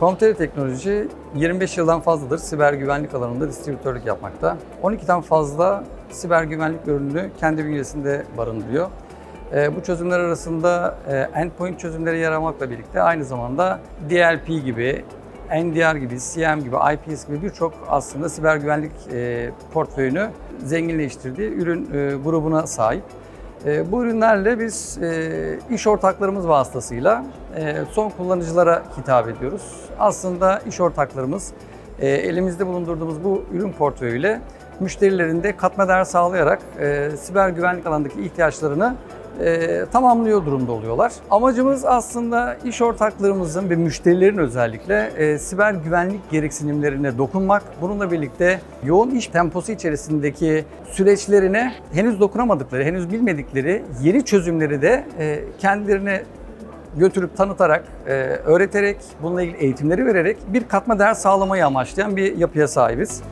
Komtera Teknoloji 25 yıldan fazladır siber güvenlik alanında distribütörlük yapmakta. 12'den fazla siber bünyesinde ürünü kendi bünyesinde barındırıyor. Bu çözümler arasında endpoint çözümleri yer almakla birlikte aynı zamanda DLP gibi, NDR gibi, CM gibi, IPS gibi birçok aslında siber güvenlik portföyünü zenginleştirdiği ürün grubuna sahip. Bu ürünlerle biz iş ortaklarımız vasıtasıyla son kullanıcılara hitap ediyoruz. Aslında iş ortaklarımız elimizde bulundurduğumuz bu ürün portföyüyle müşterilerinde katma değer sağlayarak siber güvenlik alanındaki ihtiyaçlarını tamamlıyor durumda oluyorlar. Amacımız aslında iş ortaklarımızın ve müşterilerin özellikle siber güvenlik gereksinimlerine dokunmak. Bununla birlikte yoğun iş temposu içerisindeki süreçlerine henüz dokunamadıkları, henüz bilmedikleri yeni çözümleri de kendilerine götürüp tanıtarak, öğreterek, bununla ilgili eğitimleri vererek bir katma değer sağlamayı amaçlayan bir yapıya sahibiz.